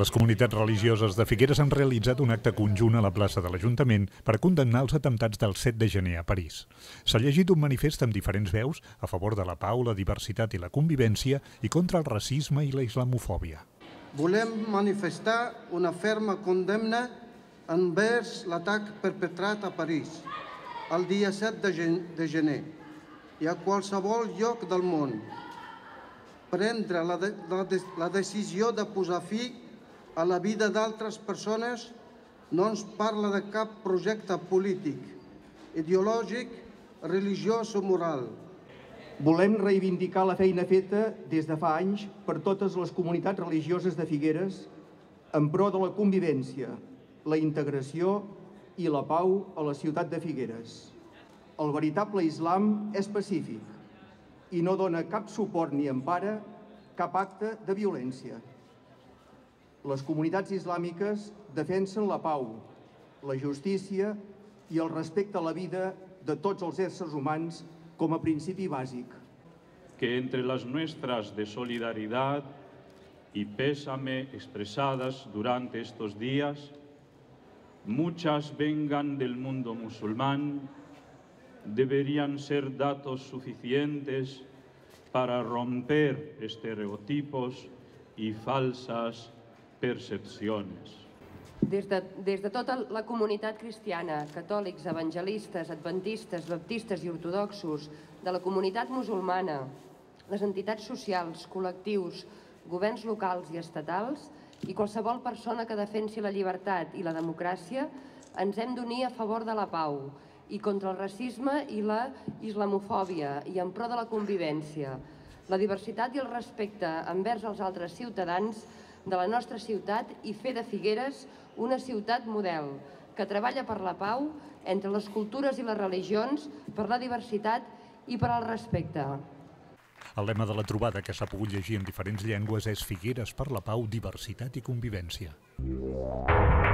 Les comunitats religioses de Figueres han realitzat un acte conjunt a la plaça de l'Ajuntament per condemnar els atemptats del 7 de gener a París. S'ha llegit un manifest amb diferents veus a favor de la pau, la diversitat i la convivència i contra el racisme i la islamofòbia. Volem manifestar una ferma condemna envers l'atac perpetrat a París el dia 7 de gener i a qualsevol lloc del món. Prendre la decisió de posar fi a la vida d'altres persones no ens parla de cap projecte polític, ideològic, religiós o moral. Volem reivindicar la feina feta des de fa anys per totes les comunitats religioses de Figueres en pro de la convivència, la integració i la pau a la ciutat de Figueres. El veritable islam és pacífic i no dona cap suport ni empara cap acte de violència. Les comunitats islàmiques defensen la pau, la justícia i el respecte a la vida de tots els éssers humans com a principi bàsic. Que entre las nuestras de solidaridad y pésame expresadas durante estos días, muchas vengan del mundo musulmán, deberían ser datos suficientes para romper estereotipos y falsas percepciones. Des de tota la comunitat cristiana, catòlics, evangelistes, adventistes, baptistes i ortodoxos, de la comunitat musulmana, les entitats socials, col·lectius, governs locals i estatals i qualsevol persona que defensi la llibertat i la democràcia, ens hem d'unir a favor de la pau i contra el racisme i la islamofòbia i en pro de la convivència, la diversitat i el respecte envers els altres ciutadans de la nostra ciutat i fer de Figueres una ciutat model que treballa per la pau entre les cultures i les religions, per la diversitat i per el respecte. El lema de la trobada que s'ha pogut llegir en diferents llengües és Figueres per la pau, diversitat i convivència.